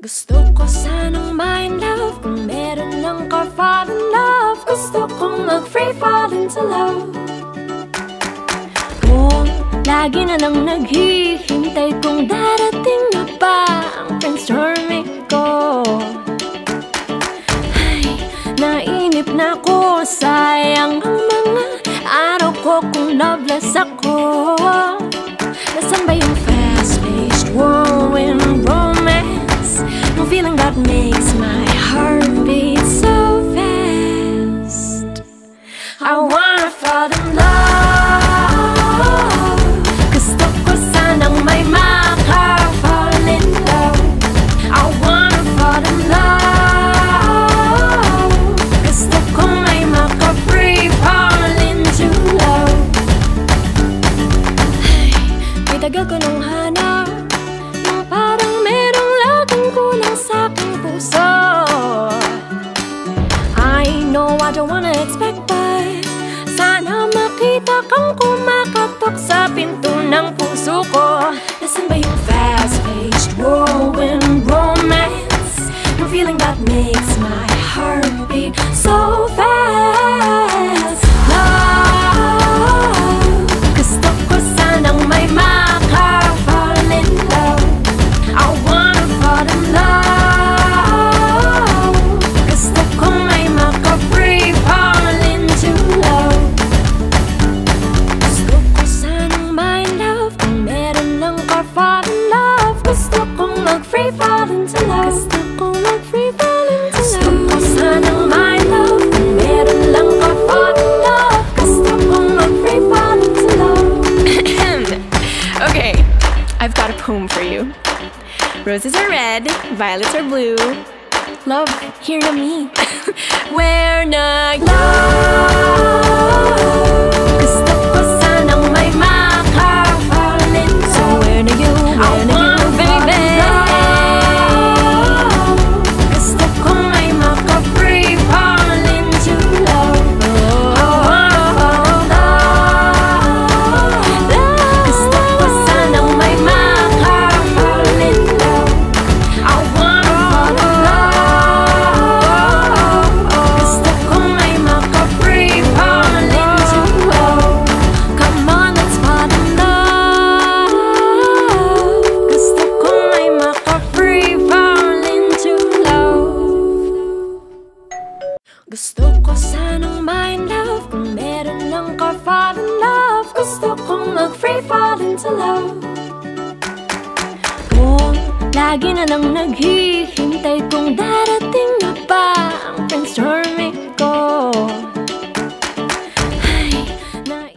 Gusto ko sanang my love, kung meron ng car fall in love. Gusto kong mag-free fall into love. Kung lagi na lang naghihintay kung darating na ba ang Prince Charming ko. Ay, nainip na ko, sayang ang mga araw ko kung loveless ako. Nasaan ba yung fast-paced whirlwind romance? No feeling that makes my heart beat so fast. I wanna fall in love. Gusto ko sanang may maka fall in love. I wanna fall in love. Gusto ko may maka free fall into love. Ay, tagal ko nang hanap yung parang merong laging kulang sa aking puso. I know I don't wanna expect, but sana makita kang kumakatok sa pinto ng puso ko. Nasaan ba yung fast-paced whirlwind romance? No feeling that makes my heart beat so fast. Love, gusto ko sanang may maka-fall in love. I wanna fall in love. Gusto ko may maka-free fall into love. Gusto ko sanang my love, kung meron ng car-fall in love. Gusto kong mag-free fall into love. Gusto kong mag-free fall into love. Gusto ko sanang my love, kung meron lang car-fall in love. Gusto kong mag-free fall into love. Okay, I've got a poem for you. Roses are red, violets are blue. Love, hear na me. Where na love? Gusto ko sanang may maka-fall in love. So where na you? Where na you, baby? Gusto ko may maka-free fall into love. I wanna fall in love. Gusto ko sanang may maka-fall in love. I wanna fall in love. Gusto ko may maka-free fall into love. Come on, let's fall in love. Gusto ko may maka-free fall into love. Gusto ko sanang my love, kung meron lang ka fall in love. Gusto kong mag-free fall into love. Kung lagi na lang naghihintay kung